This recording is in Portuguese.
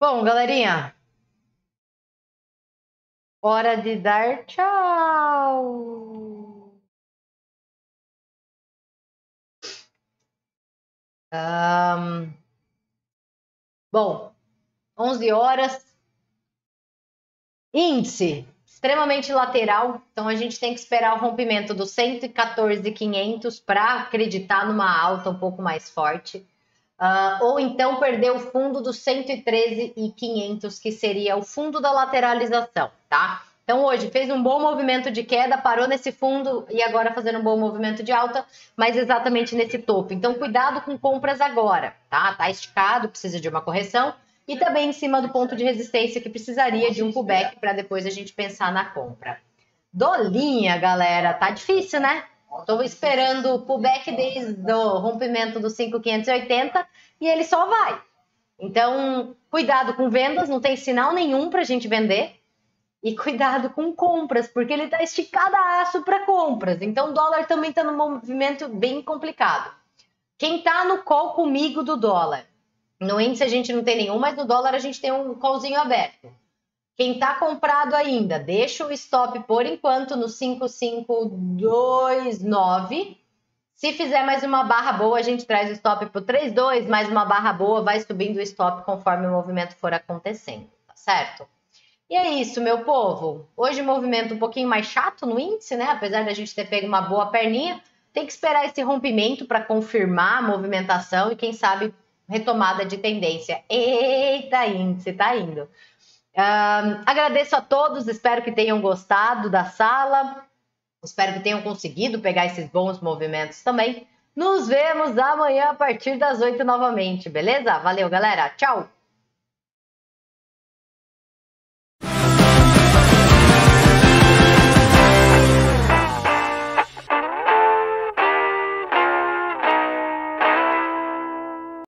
Bom, galerinha, hora de dar tchau. Bom, 11 horas. Índice extremamente lateral, então a gente tem que esperar o rompimento dos 114,500 para acreditar numa alta um pouco mais forte. Ou então perder o fundo dos 113,500, que seria o fundo da lateralização, tá? Então hoje fez um bom movimento de queda, parou nesse fundo e agora fazendo um bom movimento de alta, mas exatamente nesse topo. Então cuidado com compras agora, tá? Tá esticado, precisa de uma correção e também em cima do ponto de resistência que precisaria de um pullback para depois a gente pensar na compra. Dolinha, galera, tá difícil, né? Estou esperando o pullback desde o rompimento dos 5.580 e ele só vai. Então, cuidado com vendas, não tem sinal nenhum para a gente vender. E cuidado com compras, porque ele está esticadaço para compras. Então, o dólar também está num movimento bem complicado. Quem está no call comigo do dólar? No índice a gente não tem nenhum, mas no dólar a gente tem um callzinho aberto. Quem tá comprado ainda, deixa o stop por enquanto no 5529. Se fizer mais uma barra boa, a gente traz o stop pro 32, mais uma barra boa, vai subindo o stop conforme o movimento for acontecendo, tá certo? E é isso, meu povo. Hoje movimento um pouquinho mais chato no índice, né? Apesar da gente ter pego uma boa perninha, tem que esperar esse rompimento para confirmar a movimentação e quem sabe retomada de tendência. Eita, índice, tá indo. Agradeço a todos, espero que tenham gostado da sala, espero que tenham conseguido pegar esses bons movimentos também. Nos vemos amanhã a partir das 8 novamente, beleza? Valeu, galera, tchau!